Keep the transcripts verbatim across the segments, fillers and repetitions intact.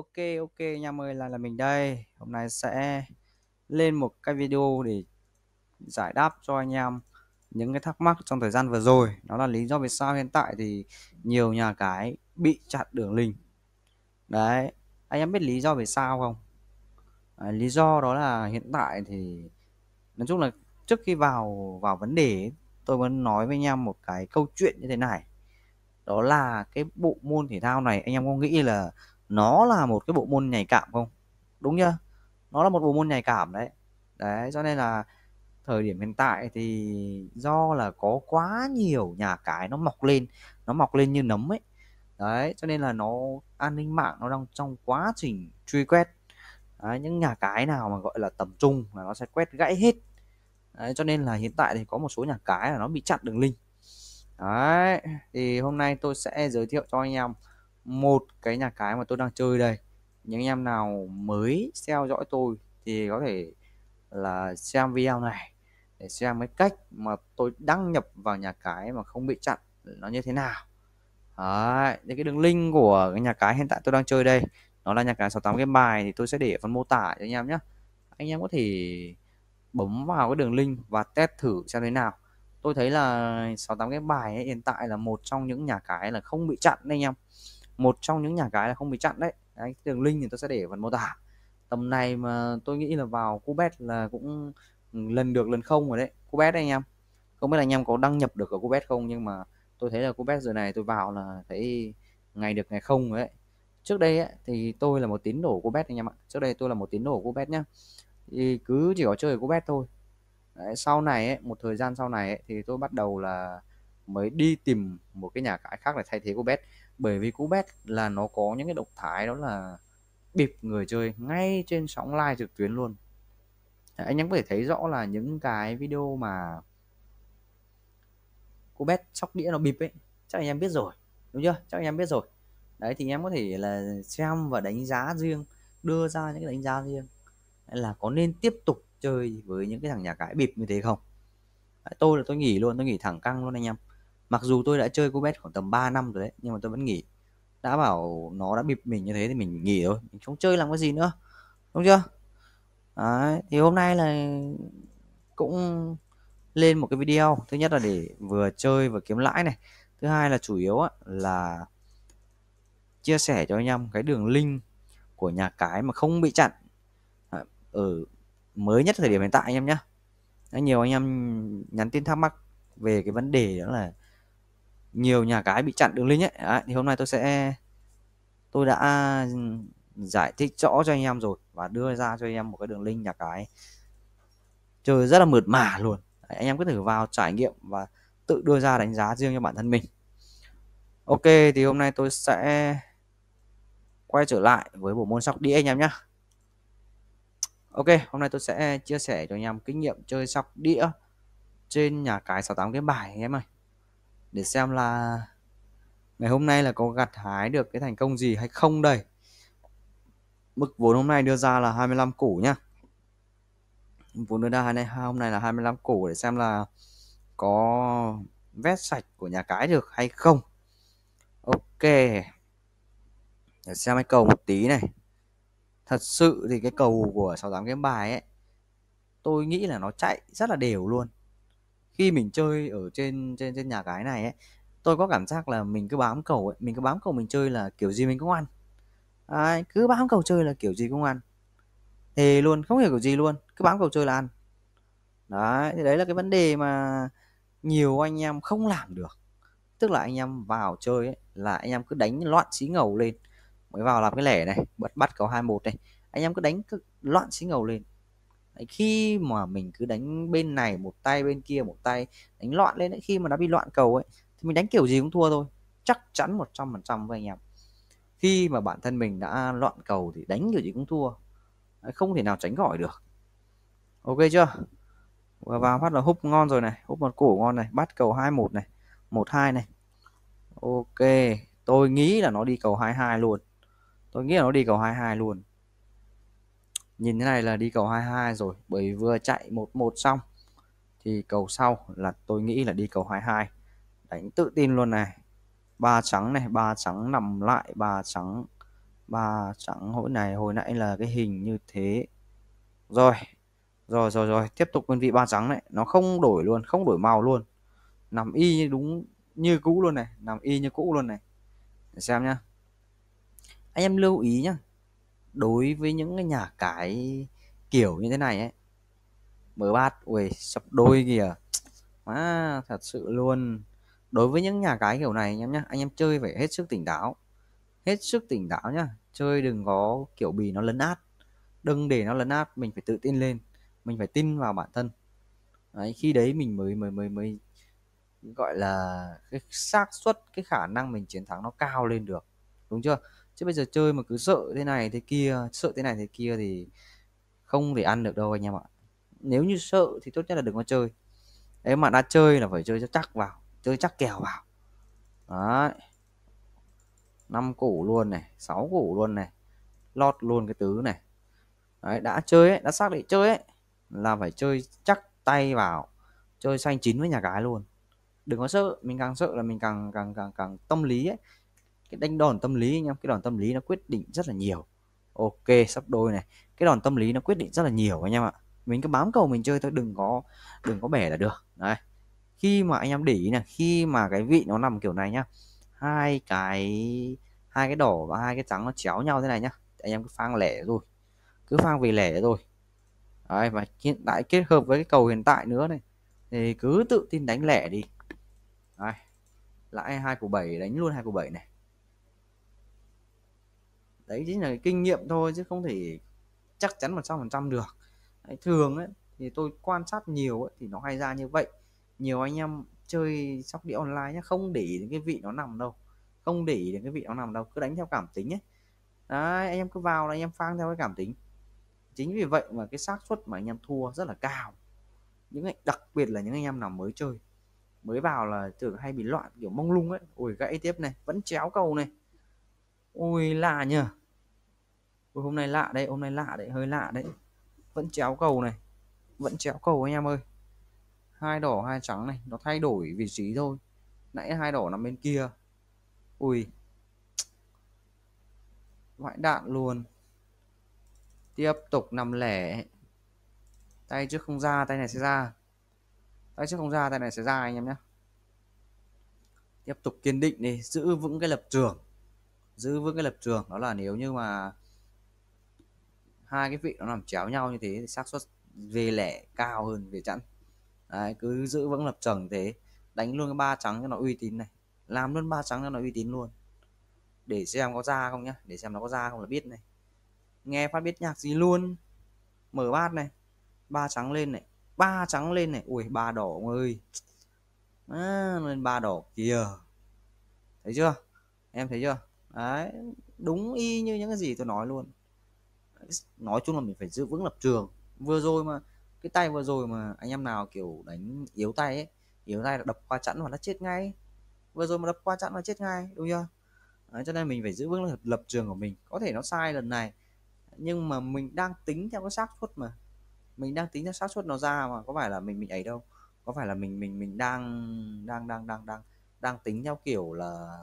Ok ok nha, mời là là mình đây. Hôm nay sẽ lên một cái video để giải đáp cho anh em những cái thắc mắc trong thời gian vừa rồi. Đó là lý do vì sao hiện tại thì nhiều nhà cái bị chặn đường link. Đấy, anh em biết lý do vì sao không? À, lý do đó là hiện tại thì nói chung là trước khi vào vào vấn đề, tôi muốn nói với anh em một cái câu chuyện như thế này. Đó là cái bộ môn thể thao này, anh em có nghĩ là nó là một cái bộ môn nhạy cảm không? Đúng nhá, nó là một bộ môn nhạy cảm đấy. Đấy, cho nên là thời điểm hiện tại thì do là có quá nhiều nhà cái nó mọc lên, nó mọc lên như nấm ấy. Đấy, cho nên là nó an ninh mạng nó đang trong quá trình truy quét. Đấy, những nhà cái nào mà gọi là tầm trung là nó sẽ quét gãy hết. Đấy, cho nên là hiện tại thì có một số nhà cái là nó bị chặn đường link. Đấy, thì hôm nay tôi sẽ giới thiệu cho anh em một cái nhà cái mà tôi đang chơi đây. Những anh em nào mới theo dõi tôi thì có thể là xem video này để xem cái cách mà tôi đăng nhập vào nhà cái mà không bị chặn nó như thế nào. Đấy, những cái đường link của cái nhà cái hiện tại tôi đang chơi đây, nó là nhà cái sáu tám game bài, thì tôi sẽ để ở phần mô tả cho anh em nhé. Anh em có thể bấm vào cái đường link và test thử xem thế nào. Tôi thấy là sáu tám game bài ấy, hiện tại là một trong những nhà cái là không bị chặn đấy anh em. Một trong những nhà cái là không bị chặn đấy. Đấy, đường link thì tôi sẽ để phần mô tả. Tầm này mà tôi nghĩ là vào Kubet là cũng lần được lần không rồi đấy. Kubet đấy anh em. Không biết là anh em có đăng nhập được ở Kubet không, nhưng mà tôi thấy là Kubet giờ này tôi vào là thấy ngày được ngày không rồi đấy. Trước đây ấy, thì tôi là một tín đồ Kubet anh em ạ. Trước đây tôi là một tín đồ Kubet nhá. Thì cứ chỉ có chơi Kubet thôi. Đấy, sau này ấy, một thời gian sau này ấy, thì tôi bắt đầu là mới đi tìm một cái nhà cái khác để thay thế Kubet. Bởi vì Kubet là nó có những cái động thái đó là bịp người chơi ngay trên sóng live trực tuyến luôn. Đấy, anh em có thể thấy rõ là những cái video mà Kubet sóc đĩa nó bịp ấy, chắc anh em biết rồi, đúng chưa? Chắc anh em biết rồi. Đấy thì em có thể là xem và đánh giá riêng, đưa ra những cái đánh giá riêng là có nên tiếp tục chơi với những cái thằng nhà cái bịp như thế không. Đấy, tôi là tôi nghỉ luôn, tôi nghỉ thẳng căng luôn anh em. Mặc dù tôi đã chơi Kubet khoảng tầm ba năm rồi đấy, nhưng mà tôi vẫn nghỉ. Đã bảo nó đã bịp mình như thế thì mình nghỉ thôi, mình không chơi làm cái gì nữa, đúng chưa? Đấy, thì hôm nay là cũng lên một cái video, thứ nhất là để vừa chơi vừa kiếm lãi này, thứ hai là chủ yếu là chia sẻ cho anh em cái đường link của nhà cái mà không bị chặn ở mới nhất thời điểm hiện tại anh em nhé. Nhiều anh em nhắn tin thắc mắc về cái vấn đề đó là nhiều nhà cái bị chặn đường link ấy. Đấy, thì hôm nay tôi sẽ tôi đã giải thích rõ cho anh em rồi và đưa ra cho anh em một cái đường link nhà cái chơi rất là mượt mà luôn. Đấy, anh em cứ thử vào trải nghiệm và tự đưa ra đánh giá riêng cho bản thân mình. Ok, thì hôm nay tôi sẽ quay trở lại với bộ môn sóc đĩa anh em nhé. Ok, hôm nay tôi sẽ chia sẻ cho anh em kinh nghiệm chơi sóc đĩa trên nhà cái sáu tám game bài anh em ơi. Để xem là ngày hôm nay là có gặt hái được cái thành công gì hay không đây. Mức vốn hôm nay đưa ra là hai mươi lăm củ nhá. Vốn đưa ra hôm nay là hai mươi lăm củ để xem là có vét sạch của nhà cái được hay không. Ok, để xem cái cầu một tí này. Thật sự thì cái cầu của sáu tám game bài ấy, tôi nghĩ là nó chạy rất là đều luôn. Khi mình chơi ở trên trên trên nhà cái này ấy, tôi có cảm giác là mình cứ bám cầu ấy, mình cứ bám cầu mình chơi là kiểu gì mình cũng ăn. Đấy, cứ bám cầu chơi là kiểu gì cũng ăn. Thề luôn, không hiểu kiểu gì luôn, cứ bám cầu chơi là ăn. Đấy, thì đấy là cái vấn đề mà nhiều anh em không làm được. Tức là anh em vào chơi ấy, là anh em cứ đánh loạn xí ngầu lên. Mới vào làm cái lẻ này, bắt bắt cầu hai một này, anh em cứ đánh cứ loạn xí ngầu lên. Đấy, khi mà mình cứ đánh bên này một tay, bên kia một tay, đánh loạn lên ấy, khi mà đã bị loạn cầu ấy thì mình đánh kiểu gì cũng thua thôi, chắc chắn một trăm phần trăm với anh em. Khi mà bản thân mình đã loạn cầu thì đánh kiểu gì cũng thua. Đấy, không thể nào tránh khỏi được. Ok chưa? Và vào phát là húp ngon rồi này, húp một củ ngon này, bắt cầu hai một này, một hai này. Ok, tôi nghĩ là nó đi cầu hai hai luôn. Tôi nghĩ là nó đi cầu hai hai luôn. Nhìn thế này là đi cầu hai hai rồi. Bởi vì vừa chạy một một xong thì cầu sau là tôi nghĩ là đi cầu hai hai. Đánh tự tin luôn này. ba trắng này, ba trắng nằm lại, ba trắng ba trắng hỗn này hồi nãy là cái hình như thế. Rồi rồi rồi rồi tiếp tục đơn vị ba trắng này, nó không đổi luôn, không đổi màu luôn, nằm y như đúng như cũ luôn này, nằm y như cũ luôn này. Để xem nhá, anh em lưu ý nhá, đối với những cái nhà cái kiểu như thế này ấy, mở bát ui sập đôi kìa má, thật sự luôn. Đối với những nhà cái kiểu này anh em nhá, anh em chơi phải hết sức tỉnh táo, hết sức tỉnh táo nhá, chơi đừng có kiểu bì nó lấn át, đừng để nó lấn át, mình phải tự tin lên, mình phải tin vào bản thân đấy, khi đấy mình mới mới mới mới gọi là cái xác suất, cái khả năng mình chiến thắng nó cao lên được, đúng chưa? Chứ bây giờ chơi mà cứ sợ thế này thế kia, sợ thế này thế kia thì không thể ăn được đâu anh em ạ. Nếu như sợ thì tốt nhất là đừng có chơi đấy, mà đã chơi là phải chơi cho chắc vào, chơi chắc kèo vào đấy. Năm củ luôn này, sáu củ luôn này, lót luôn cái tứ này đấy. Đã chơi ấy, đã xác định chơi ấy là phải chơi chắc tay vào, chơi xanh chín với nhà cái luôn, đừng có sợ. Mình càng sợ là mình càng càng càng càng tâm lý ấy, cái đánh đòn tâm lý anh em, cái đòn tâm lý nó quyết định rất là nhiều. Ok, sắp đôi này, cái đòn tâm lý nó quyết định rất là nhiều anh em ạ. Mình cứ bám cầu mình chơi thôi, đừng có đừng có bẻ là được đấy. Khi mà anh em để ý này, khi mà cái vị nó nằm kiểu này nhá, hai cái hai cái đỏ và hai cái trắng nó chéo nhau thế này nhá, anh em cứ phang lẻ rồi, cứ phang về lẻ rồi đấy. Và hiện tại kết hợp với cái cầu hiện tại nữa này thì cứ tự tin đánh lẻ đi đấy. Lại hai của bảy, đánh luôn hai của bảy này. Đấy chính là cái kinh nghiệm thôi, chứ không thể chắc chắn một trăm phần trăm được đấy. Thường ấy thì tôi quan sát nhiều ấy, thì nó hay ra như vậy. Nhiều anh em chơi sóc đĩa online nhá, không để ý đến cái vị nó nằm đâu, không để ý đến cái vị nó nằm đâu, cứ đánh theo cảm tính ấy. Đấy, anh em cứ vào là anh em phang theo cái cảm tính. Chính vì vậy mà cái xác suất mà anh em thua rất là cao. Những anh, đặc biệt là những anh em nào mới chơi, mới vào là thường hay bị loạn kiểu mông lung ấy. Ôi gãy tiếp này, vẫn chéo cầu này. Ôi lạ nhờ. Ôi, hôm nay lạ đấy, hôm nay lạ đấy, hơi lạ đấy. Vẫn chéo cầu này, vẫn chéo cầu anh em ơi. Hai đỏ hai trắng này, nó thay đổi vị trí thôi. Nãy hai đỏ nằm bên kia. Ui, ngoại đạn luôn. Tiếp tục nằm lẻ. Tay trước không ra, tay này sẽ ra. Tay trước không ra, tay này sẽ ra anh em nhé. Tiếp tục kiên định này, giữ vững cái lập trường, giữ vững cái lập trường. Đó là nếu như mà hai cái vị nó nằm chéo nhau như thế thì xác suất về lẻ cao hơn về chẵn. Đấy, cứ giữ vững lập trường thế, đánh luôn cái ba trắng cho nó uy tín này, làm luôn ba trắng cho nó uy tín luôn, để xem có ra không nhá, để xem nó có ra không là biết này. Nghe phát biết nhạc gì luôn. Mở bát này, ba trắng lên này, ba trắng lên này. Ui ba đỏ ông ơi, à, lên ba đỏ kìa, thấy chưa, em thấy chưa đấy, đúng y như những cái gì tôi nói luôn. Nói chung là mình phải giữ vững lập trường. Vừa rồi mà cái tay vừa rồi mà anh em nào kiểu đánh yếu tay ấy, yếu tay là đập qua chẵn và nó chết ngay. Vừa rồi mà đập qua chẵn là chết ngay, đúng chưa? Đấy, cho nên mình phải giữ vững lập, lập trường của mình. Có thể nó sai lần này, nhưng mà mình đang tính theo cái xác suất mà, mình đang tính theo xác suất nó ra mà, có phải là mình mình ấy đâu, có phải là mình mình mình đang đang đang đang đang đang tính theo kiểu là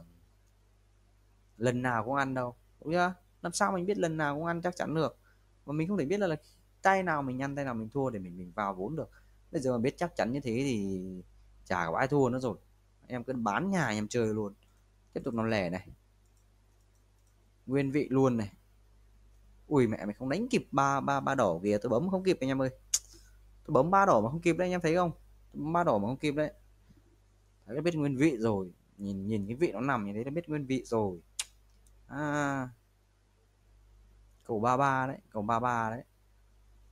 lần nào cũng ăn đâu, đúng chưa? Làm sao mình biết lần nào cũng ăn chắc chắn được, mà mình không thể biết là, là tay nào mình ăn tay nào mình thua để mình mình vào vốn được. Bây giờ mà biết chắc chắn như thế thì chả có ai thua nữa rồi. Em cứ bán nhà em chơi luôn. Tiếp tục nó lẻ này, nguyên vị luôn này. Ui mẹ mày, không đánh kịp ba ba ba đỏ kìa, tôi bấm không kịp anh em ơi, tôi bấm ba đỏ mà không kịp đấy, anh em thấy không, tôi bấm ba đỏ mà không kịp đấy. Đã biết nguyên vị rồi, nhìn nhìn cái vị nó nằm như thế đã biết nguyên vị rồi. À, cầu ba ba đấy, cầu ba ba đấy,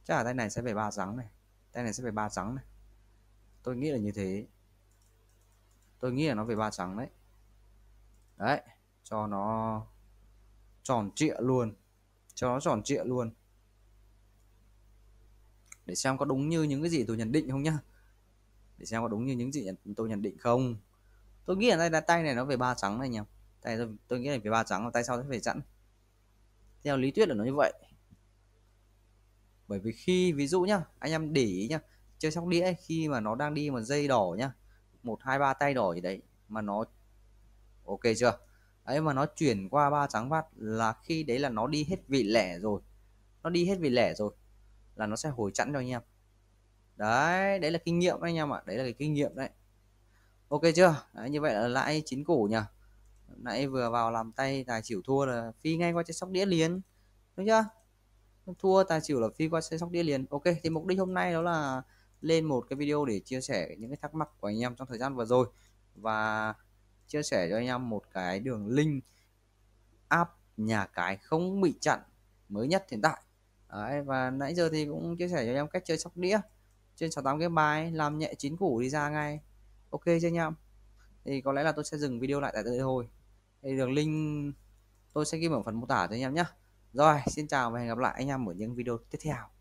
chắc là tay này sẽ về ba trắng này, tay này sẽ về ba trắng này, tôi nghĩ là như thế, tôi nghĩ là nó về ba trắng đấy. Đấy, cho nó tròn trịa luôn, cho nó tròn trịa luôn, để xem có đúng như những cái gì tôi nhận định không nhá, để xem có đúng như những gì tôi nhận định không. Tôi nghĩ là tay tay này nó về ba trắng này nhỉ, tay tôi, tôi nghĩ là về ba trắng, tay sau sẽ về chẵn, theo lý thuyết là nó như vậy. Bởi vì khi ví dụ nhá, anh em để ý nhá, chơi sóc đĩa ấy, khi mà nó đang đi một dây đỏ nhá, một hai ba tay đỏ gì đấy mà nó ok chưa, ấy, mà nó chuyển qua ba trắng vắt là khi đấy là nó đi hết vị lẻ rồi, nó đi hết vị lẻ rồi là nó sẽ hồi chẵn cho anh em. Đấy, đấy là kinh nghiệm anh em ạ, đấy là cái kinh nghiệm đấy. Ok chưa? Đấy, như vậy là lãi chín củ nhỉ. Nãy vừa vào làm tay tài xỉu thua là phi ngay qua trên sóc đĩa liền, đúng chưa? Thua tài xỉu là phi qua trên sóc đĩa liền. Ok, thì mục đích hôm nay đó là lên một cái video để chia sẻ những cái thắc mắc của anh em trong thời gian vừa rồi, và chia sẻ cho anh em một cái đường link app nhà cái không bị chặn mới nhất hiện tại. Đấy, và nãy giờ thì cũng chia sẻ cho anh em cách chơi sóc đĩa trên sáu mươi tám game bài, làm nhẹ chín củ đi ra ngay. Ok chưa anh em? Thì có lẽ là tôi sẽ dừng video lại tại đây thôi. Thì đường link tôi sẽ ghi ở phần mô tả cho anh em nhé. Rồi, xin chào và hẹn gặp lại anh em ở những video tiếp theo.